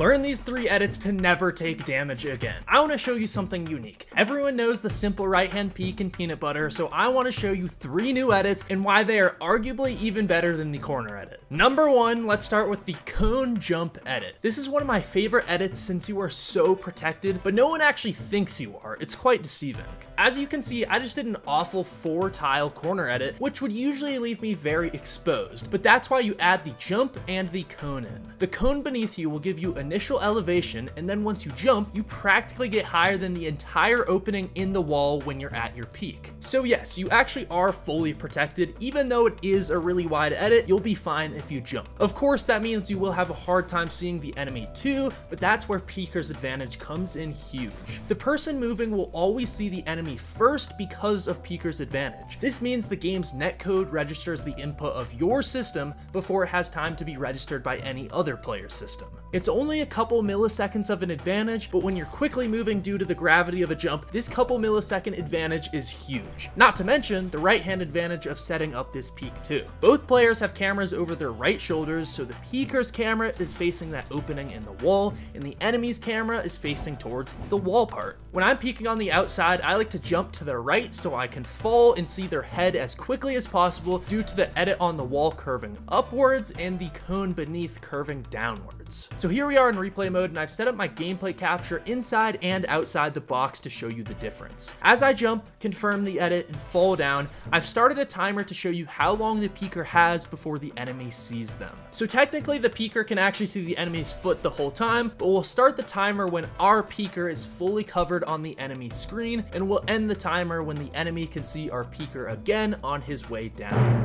Learn these three edits to never take damage again. I want to show you something unique. Everyone knows the simple right hand peek in Peanut Butter, so I want to show you three new edits and why they are arguably even better than the corner edit. Number 1, let's start with the cone jump edit. This is one of my favorite edits since you are so protected, but no one actually thinks you are. It's quite deceiving. As you can see, I just did an awful 4-tile corner edit, which would usually leave me very exposed, but that's why you add the jump and the cone in. The cone beneath you will give you initial elevation, and then once you jump, you practically get higher than the entire opening in the wall when you're at your peak. So yes, you actually are fully protected. Even though it is a really wide edit, you'll be fine if you jump. Of course, that means you will have a hard time seeing the enemy too, but that's where peeker's advantage comes in huge. The person moving will always see the enemy first because of peeker's advantage. This means the game's netcode registers the input of your system before it has time to be registered by any other player's system. It's only a couple milliseconds of an advantage, but when you're quickly moving due to the gravity of a jump, this couple millisecond advantage is huge. Not to mention the right hand advantage of setting up this peek too. Both players have cameras over their right shoulders, so the peeker's camera is facing that opening in the wall, and the enemy's camera is facing towards the wall part. When I'm peeking on the outside, I like to jump to their right so I can fall and see their head as quickly as possible due to the edit on the wall curving upwards and the cone beneath curving downwards. So here we are in replay mode, and I've set up my gameplay capture inside and outside the box to show you the difference. As I jump, confirm the edit, and fall down, I've started a timer to show you how long the peeker has before the enemy sees them. So technically the peeker can actually see the enemy's foot the whole time, but we'll start the timer when our peeker is fully covered on the enemy screen, and we'll end the timer when the enemy can see our peeker again on his way down.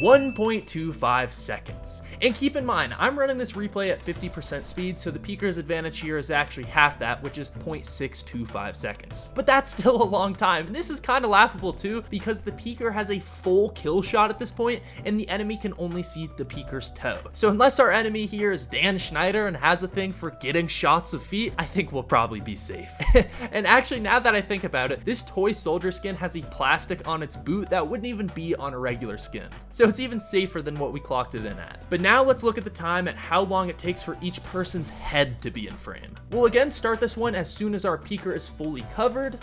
1.25 seconds. And keep in mind, I'm running this replay at 50% speed, so the peeker's advantage here is actually half that, which is 0.625 seconds. But that's still a long time, and this is kind of laughable too, because the peeker has a full kill shot at this point, and the enemy can only see the peeker's toe. So unless our enemy here is Dan Schneider and has a thing for getting shots of feet, I think we'll probably be safe. And actually, now that I think about it, this toy soldier skin has a plastic on its boot that wouldn't even be on a regular skin. So it's even safer than what we clocked it in at. But now let's look at the time at how long it takes for each person's head to be in frame. We'll again start this one as soon as our peeker is fully covered.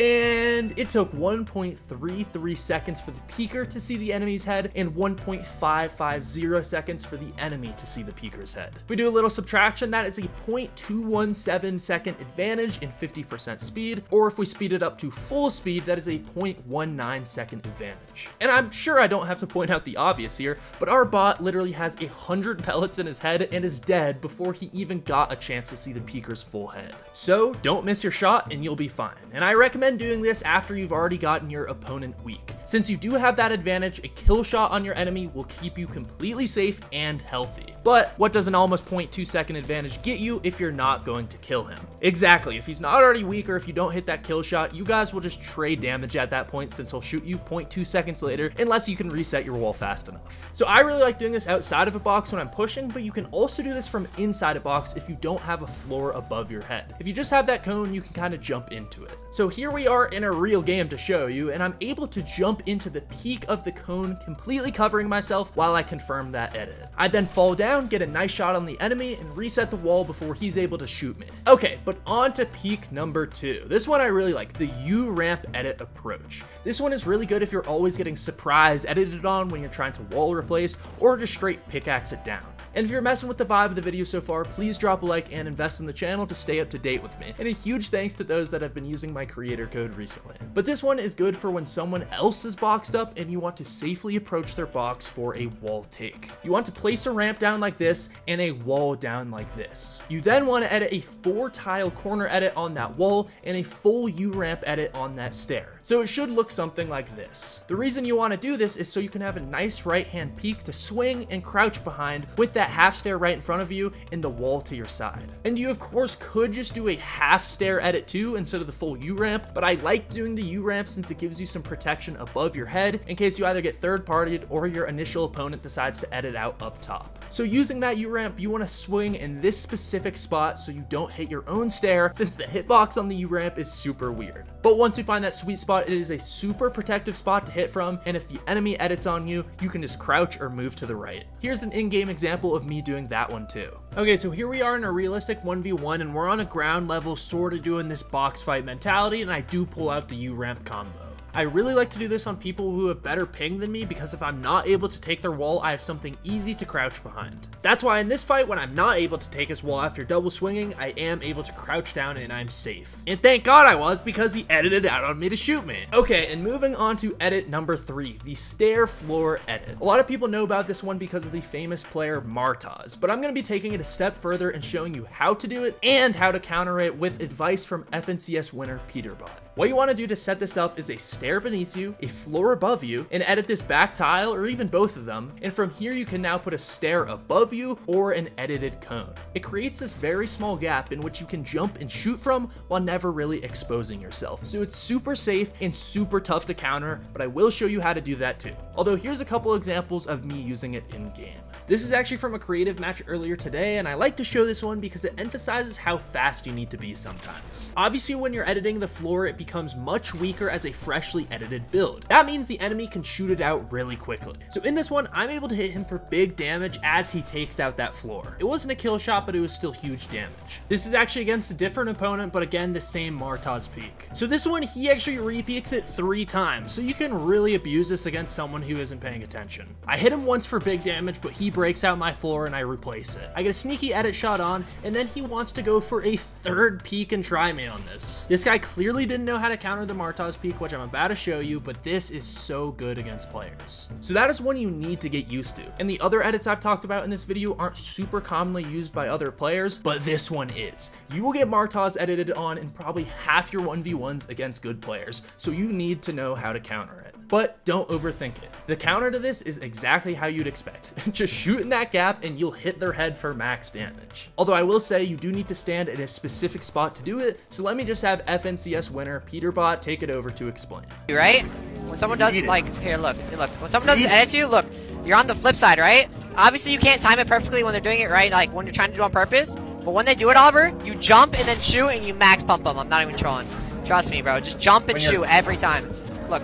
And it took 1.33 seconds for the peeker to see the enemy's head and 1.550 seconds for the enemy to see the peeker's head. If we do a little subtraction, that is a 0.217 second advantage in 50% speed, or if we speed it up to full speed, that is a 0.19 second advantage. And I'm sure I don't have to point out the obvious here, but our bot literally has 100 pellets in his head and is dead before he even got a chance to see the peeker's full head. So don't miss your shot and you'll be fine. And I recommend doing this after you've already gotten your opponent weak. Since you do have that advantage, a kill shot on your enemy will keep you completely safe and healthy. But what does an almost 0.2 second advantage get you if you're not going to kill him? Exactly, if he's not already weak or if you don't hit that kill shot, you guys will just trade damage at that point since he'll shoot you 0.2 seconds later unless you can reset your wall fast enough. So I really like doing this outside of a box when I'm pushing, but you can also do this from inside a box if you don't have a floor above your head. If you just have that cone, you can kind of jump into it. So here we are in a real game to show you, and I'm able to jump into the peak of the cone, completely covering myself while I confirm that edit. I then fall down, get a nice shot on the enemy, and reset the wall before he's able to shoot me. Okay, but on to peak number 2. This one I really like, the U-ramp edit approach. This one is really good if you're always getting surprise edited on when you're trying to wall replace or just straight pickaxe it down. And if you're messing with the vibe of the video so far, please drop a like and invest in the channel to stay up to date with me. And a huge thanks to those that have been using my creator code recently. But this one is good for when someone else is boxed up and you want to safely approach their box for a wall take. You want to place a ramp down like this and a wall down like this. You then want to edit a 4-tile corner edit on that wall and a full U-ramp edit on that stair. So it should look something like this. The reason you want to do this is so you can have a nice right hand peek to swing and crouch behind with that half stair right in front of you and the wall to your side. And you of course could just do a half stair edit too instead of the full U-ramp, but I like doing the U-ramp since it gives you some protection above your head in case you either get third partied or your initial opponent decides to edit out up top. So using that U-ramp, you want to swing in this specific spot so you don't hit your own stair, since the hitbox on the U-ramp is super weird. But once you find that sweet spot, it is a super protective spot to hit from, and if the enemy edits on you, you can just crouch or move to the right. Here's an in-game example of me doing that one too. Okay, so here we are in a realistic 1v1, and we're on a ground level, sort of doing this box fight mentality, and I do pull out the U-ramp combo. I really like to do this on people who have better ping than me, because if I'm not able to take their wall, I have something easy to crouch behind. That's why in this fight, when I'm not able to take his wall after double swinging, I am able to crouch down and I'm safe. And thank God I was, because he edited out on me to shoot me. Okay, and moving on to edit number 3, the stair floor edit. A lot of people know about this one because of the famous player Martaz, but I'm going to be taking it a step further and showing you how to do it and how to counter it with advice from FNCS winner Peterbot. What you want to do to set this up is a stair beneath you, a floor above you, and edit this back tile or even both of them, and from here you can now put a stair above you or an edited cone. It creates this very small gap in which you can jump and shoot from while never really exposing yourself. So it's super safe and super tough to counter, but I will show you how to do that too. Although here's a couple examples of me using it in game. This is actually from a creative match earlier today, and I like to show this one because it emphasizes how fast you need to be sometimes. Obviously, when you're editing the floor, it becomes much weaker as a freshly edited build. That means the enemy can shoot it out really quickly. So in this one, I'm able to hit him for big damage as he takes out that floor. It wasn't a kill shot, but it was still huge damage. This is actually against a different opponent, but again, the same Martaz peak. So this one, he actually re-peaks it 3 times, so you can really abuse this against someone who isn't paying attention. I hit him once for big damage, but he breaks out my floor and I replace it. I get a sneaky edit shot on, and then he wants to go for a 3rd peak and try me on this. This guy clearly didn't know how to counter the Martaz peak, which I'm about to show you, but this is so good against players. So that is one you need to get used to. And the other edits I've talked about in this video aren't super commonly used by other players, but this one is. You will get Martaz edited on in probably half your 1v1s against good players, so you need to know how to counter it. But don't overthink it. The counter to this is exactly how you'd expect. Just shoot in that gap and you'll hit their head for max damage. Although I will say you do need to stand in a specific spot to do it, so let me just have FNCS winner Peterbot take it over to explain. Right? When someone does, like, here, look. When someone does edit you, look, you're on the flip side, right? Obviously you can't time it perfectly when they're doing it right, like when you're trying to do it on purpose, but when they do it, Oliver, you jump and then shoot and you max pump them. I'm not even trolling. Trust me, bro. Just jump and shoot every time. Look,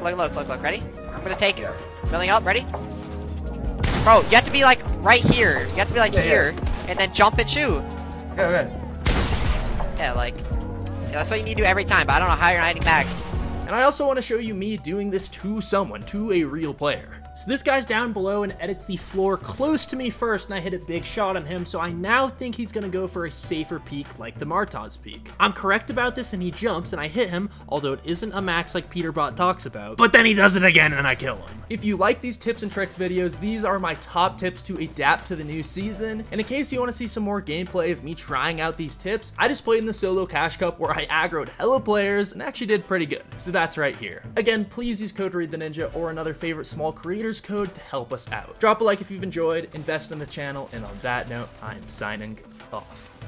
ready? I'm gonna take it. Building up, ready? Bro, you have to be like right here. You have to be like here, and then jump and shoot. Okay. Yeah, like, yeah, that's what you need to do every time, but I don't know how you're hiding backs. And I also want to show you me doing this to someone, to a real player. So this guy's down below and edits the floor close to me first, and I hit a big shot on him, so I now think he's gonna go for a safer peak like the Martaz peak. I'm correct about this, and he jumps and I hit him, although it isn't a max like Peterbot talks about, but then he does it again and I kill him. If you like these tips and tricks videos, these are my top tips to adapt to the new season, and in case you want to see some more gameplay of me trying out these tips, I just played in the solo cash cup where I aggroed hella players and actually did pretty good, so that's right here. Again, please use code reidtheninja or another favorite small creator code to help us out. Drop a like if you've enjoyed, invest in the channel, and on that note, I'm signing off.